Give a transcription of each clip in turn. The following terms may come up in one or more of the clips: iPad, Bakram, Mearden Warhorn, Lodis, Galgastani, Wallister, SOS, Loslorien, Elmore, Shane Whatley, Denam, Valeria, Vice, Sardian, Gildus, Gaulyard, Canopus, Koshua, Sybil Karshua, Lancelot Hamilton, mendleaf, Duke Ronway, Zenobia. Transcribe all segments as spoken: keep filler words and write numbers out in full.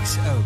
Alex Ogre.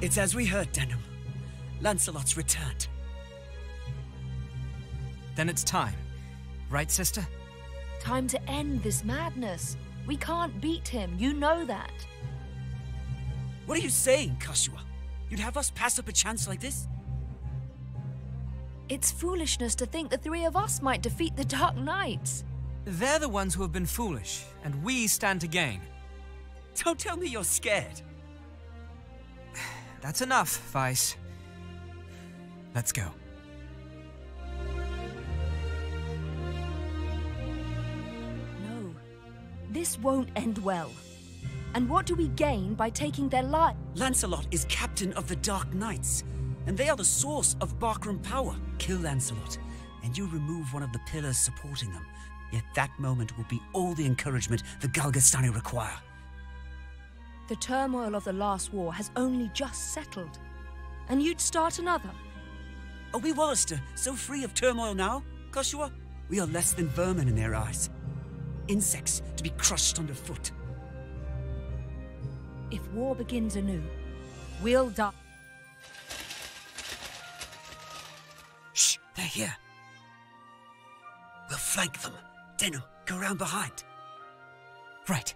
It's as we heard, Denam. Lancelot's returned. Then it's time. Right, sister? Time to end this madness. We can't beat him, you know that. What are you saying, Koshua? You'd have us pass up a chance like this? It's foolishness to think the three of us might defeat the Dark Knights. They're the ones who have been foolish, and we stand to gain. Don't tell me you're scared. That's enough, Vice. Let's go. No, This won't end well. And what do we gain by taking their life? Lancelot is captain of the Dark Knights, and they are the source of Bakram power. Kill Lancelot, and you remove one of the pillars supporting them. Yet that moment will be all the encouragement the Galgastani require. The turmoil of the last war has only just settled, and you'd start another. Are we Wallister so free of turmoil now, Koshua? We are less than vermin in their eyes. Insects to be crushed underfoot. If war begins anew, we'll die. Shh, they're here. We'll flank them. Denam, go round behind. Right.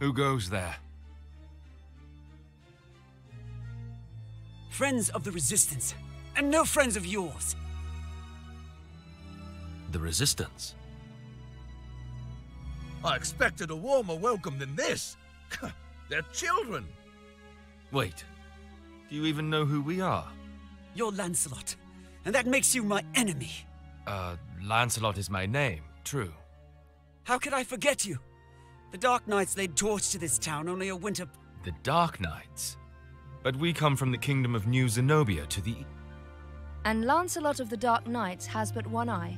Who goes there? Friends of the Resistance, and no friends of yours. The Resistance? I expected a warmer welcome than this. They're children. Wait, do you even know who we are? You're Lancelot, and that makes you my enemy. Uh, Lancelot is my name, true. How could I forget you? The Dark Knights laid torch to this town only a winter... The Dark Knights? But we come from the kingdom of New Zenobia to the... And Lancelot of the Dark Knights has but one eye.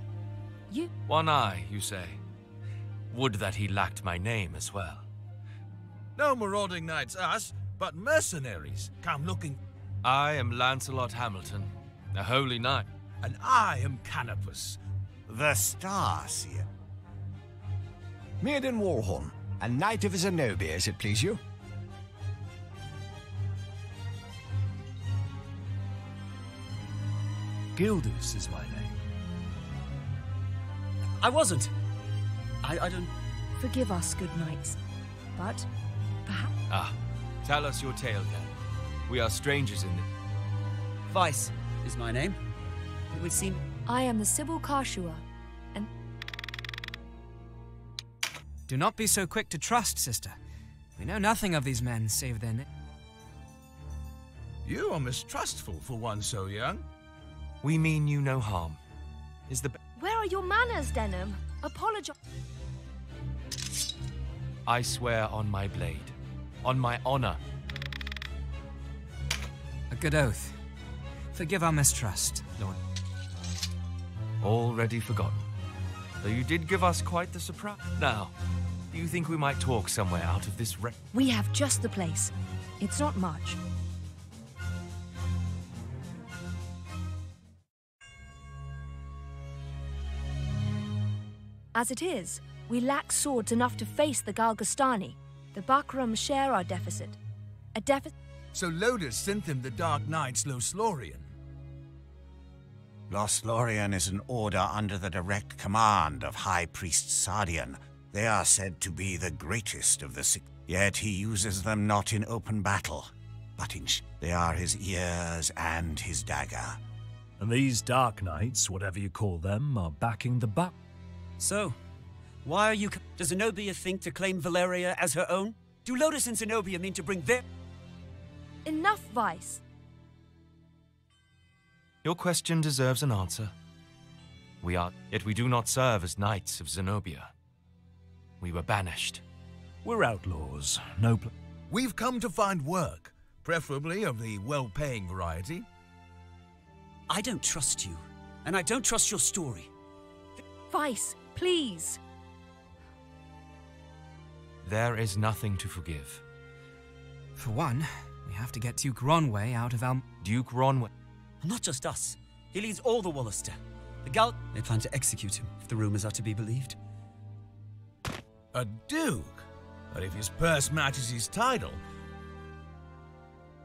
You... One eye, you say? Would that he lacked my name as well. No marauding knights us, but mercenaries come looking... I am Lancelot Hamilton, a holy knight. And I am Canopus, the Starseer. Mearden Warhorn, a knight of Zenobia, as it please you. Gildus is my name. I wasn't. I, I don't... Forgive us, good knights, but perhaps... Ah, tell us your tale, then. We are strangers in it. Vice is my name. It would seem... I am the Sybil Karshua. Do not be so quick to trust, sister. We know nothing of these men, save their name. You are mistrustful for one so young. We mean you no harm. Is the... Where are your manners, Denam? Apologize. I swear on my blade. On my honor. A good oath. Forgive our mistrust, Lord. Already forgotten. Though you did give us quite the surprise. Now, do you think we might talk somewhere out of this wreck? We have just the place. It's not much. As it is, we lack swords enough to face the Galgastani. The Bakram share our deficit. A deficit... So Lodis sent them the Dark Knight's Loslorien. Loslorien is an order under the direct command of High Priest Sardian. They are said to be the greatest of the six. Yet he uses them not in open battle, but in sh they are his ears and his dagger. And these Dark Knights, whatever you call them, are backing the buck. So, why are you... Does Zenobia think to claim Valeria as her own? Do Lodis and Zenobia mean to bring their... Enough, Vice. Your question deserves an answer. We are, yet we do not serve as knights of Zenobia. We were banished. We're outlaws, no pl- We've come to find work, preferably of the well-paying variety. I don't trust you, and I don't trust your story. Vice, please. There is nothing to forgive. For one, we have to get Duke Ronway out of Elm. Duke Ronway? Not just us. He leads all the Wallister. The Gal... They plan to execute him, if the rumors are to be believed. A duke? But if his purse matches his title...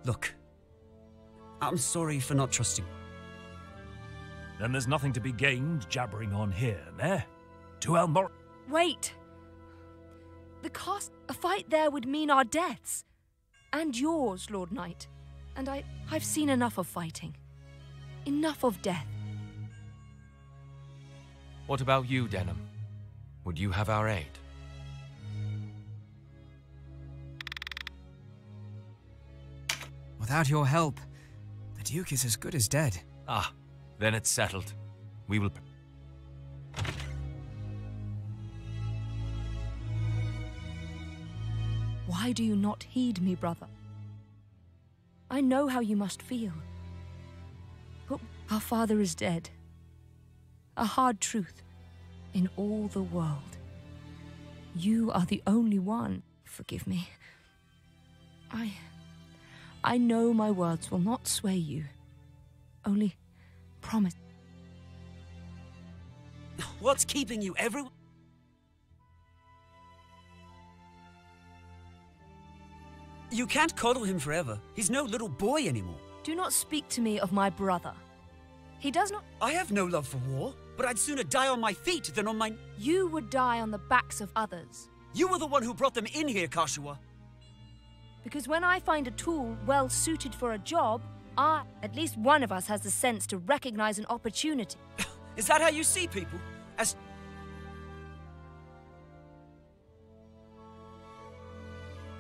Look, I'm sorry for not trusting. Then there's nothing to be gained jabbering on here, eh? To Elmore... Wait! The cost... A fight there would mean our deaths. And yours, Lord Knight. And I... I've seen enough of fighting. Enough of death. What about you, Denam? Would you have our aid? Without your help, the Duke is as good as dead. Ah, then it's settled. We will... Why do you not heed me, brother? I know how you must feel. But our father is dead. A hard truth in all the world. You are the only one. Forgive me. I... I know my words will not sway you. Only promise. What's keeping you, everyone? You can't coddle him forever. He's no little boy anymore. Do not speak to me of my brother. He does not... I have no love for war, but I'd sooner die on my feet than on my... You would die on the backs of others. You were the one who brought them in here, Koshua. Because when I find a tool well-suited for a job, I... At least one of us has the sense to recognize an opportunity. Is that how you see people? As...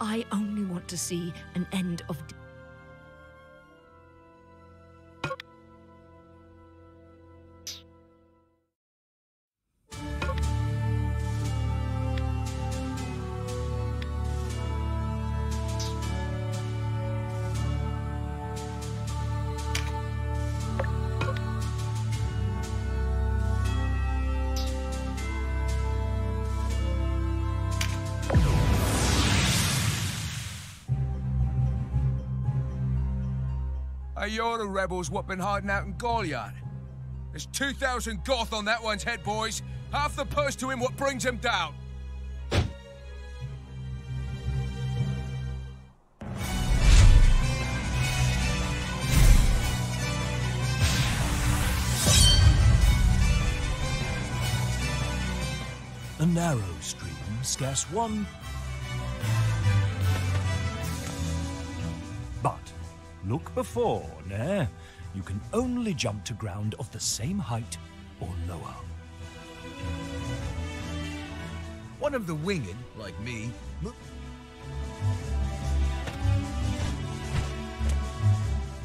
I only want to see an end of... You're the rebels what been hiding out in Gaulyard. There's two thousand Goth on that one's head, boys. Half the purse to him what brings him down. A narrow stream, scarce one. But... Look before, nah. You can only jump to ground of the same height or lower. One of the winged, like me,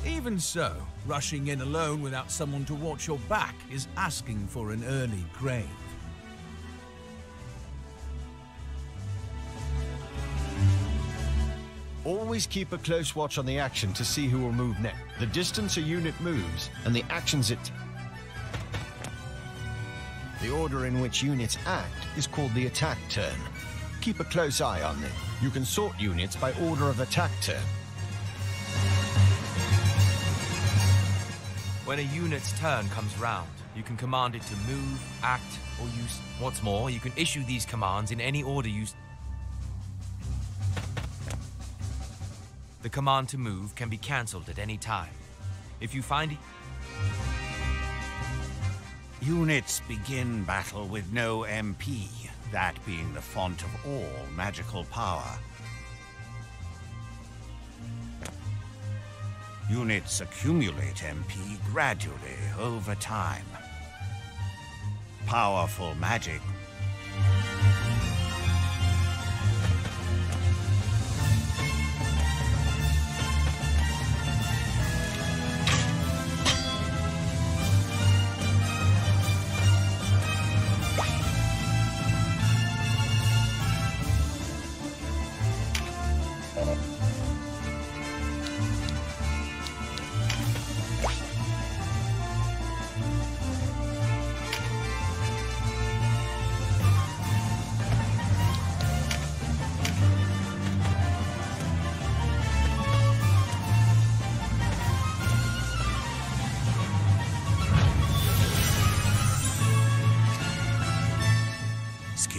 even so, rushing in alone without someone to watch your back is asking for an early grave. Always keep a close watch on the action to see who will move next. The distance a unit moves and the actions it takes. The order in which units act is called the attack turn. Keep a close eye on them. You can sort units by order of attack turn. When a unit's turn comes round, you can command it to move, act, or use... What's more, you can issue these commands in any order you... The command to move can be cancelled at any time. If you find... Units begin battle with no M P, that being the font of all magical power. Units accumulate M P gradually over time. Powerful magic...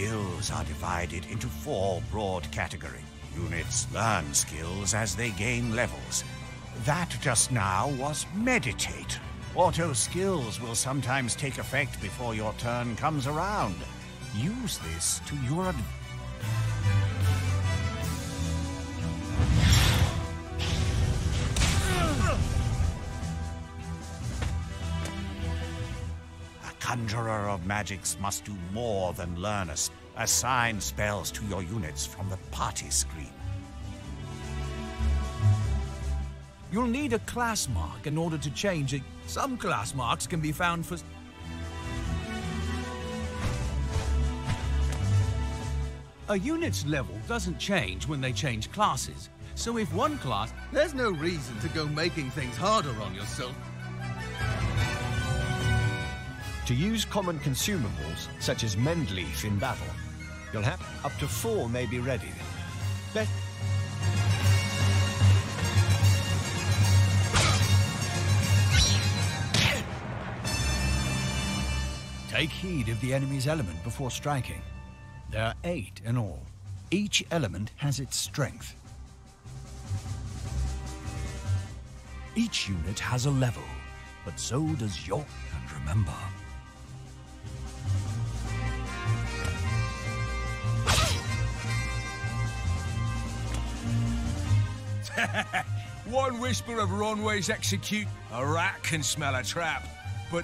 skills are divided into four broad categories. Units learn skills as they gain levels. That just now was meditate. Auto skills will sometimes take effect before your turn comes around. Use this to your advantage. Conjurer of magics must do more than learn us. Assign spells to your units from the party screen. You'll need a class mark in order to change it. Some class marks can be found for... A unit's level doesn't change when they change classes. So if one class... There's no reason to go making things harder on yourself. To use common consumables, such as mendleaf in battle, you'll have up to four may be ready. Let Take heed of the enemy's element before striking. There are eight in all. Each element has its strength. Each unit has a level, but so does your... And remember... One whisper of Ronway's execute, a rat can smell a trap, but...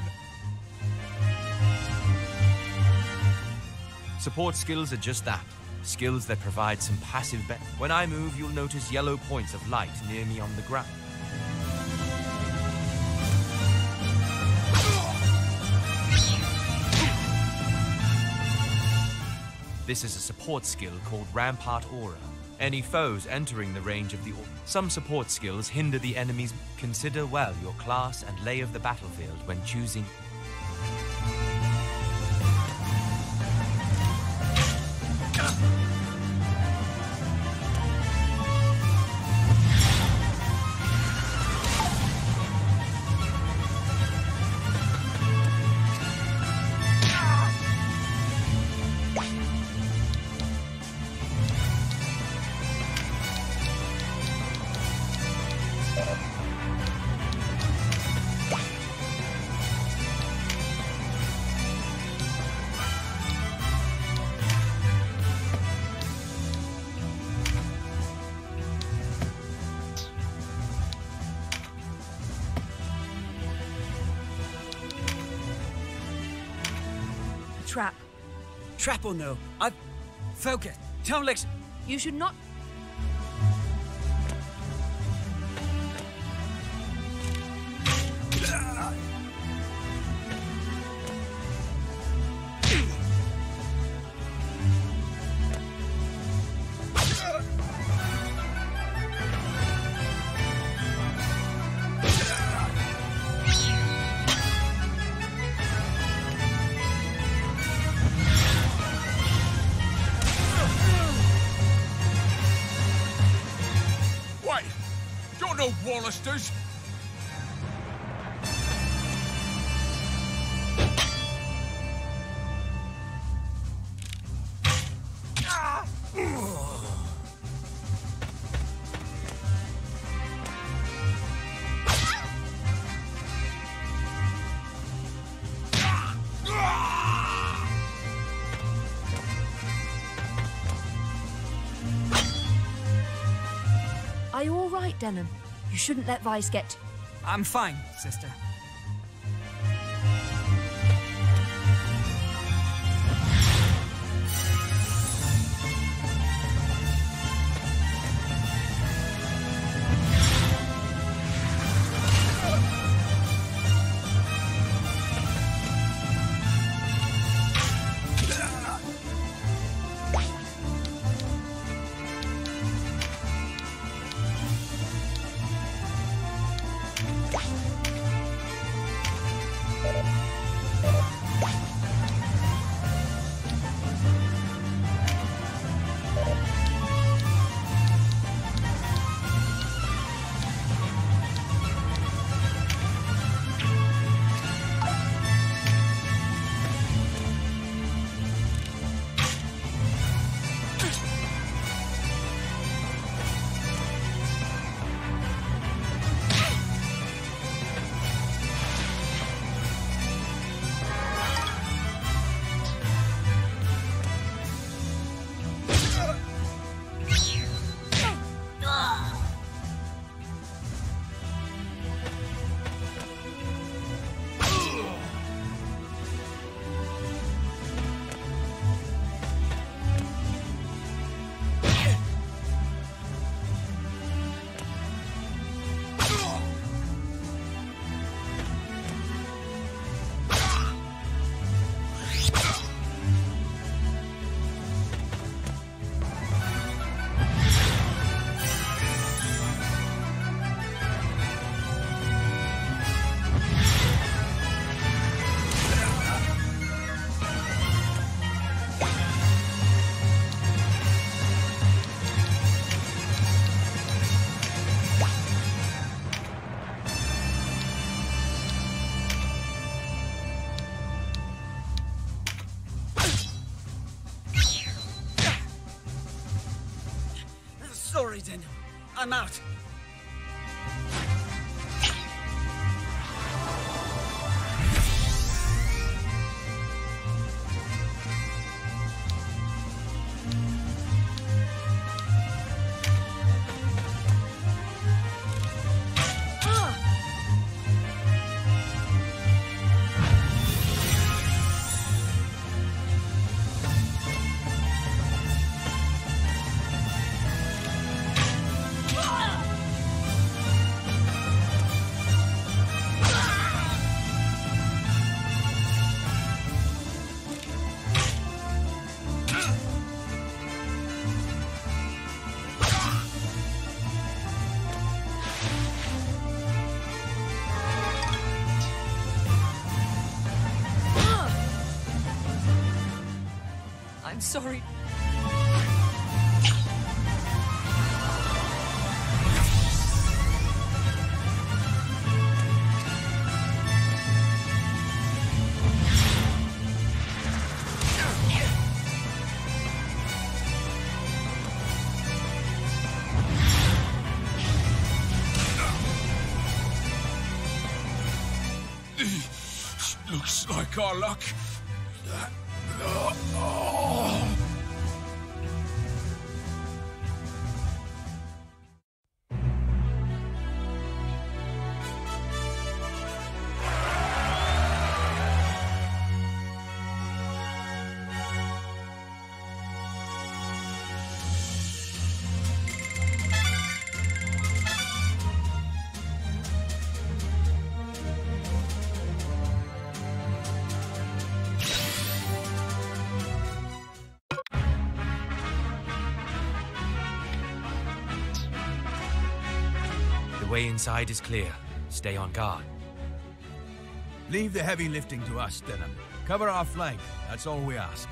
Support skills are just that. Skills that provide some passive benefit. When I move, you'll notice yellow points of light near me on the ground. This is a support skill called Rampart Aura. Any foes entering the range of the orb. Some support skills hinder the enemies. Consider well your class and lay of the battlefield when choosing. Trap. Trap or no? I've... Focus. Don't let... You should not... Wallisters. Are you all right, Denam? You shouldn't let Vice get... I'm fine, sister. Sorry, Zen. I'm out. I'm sorry. Looks like our luck. The way inside is clear. Stay on guard. Leave the heavy lifting to us, Denam. Cover our flank. That's all we ask.